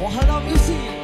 我很老 music。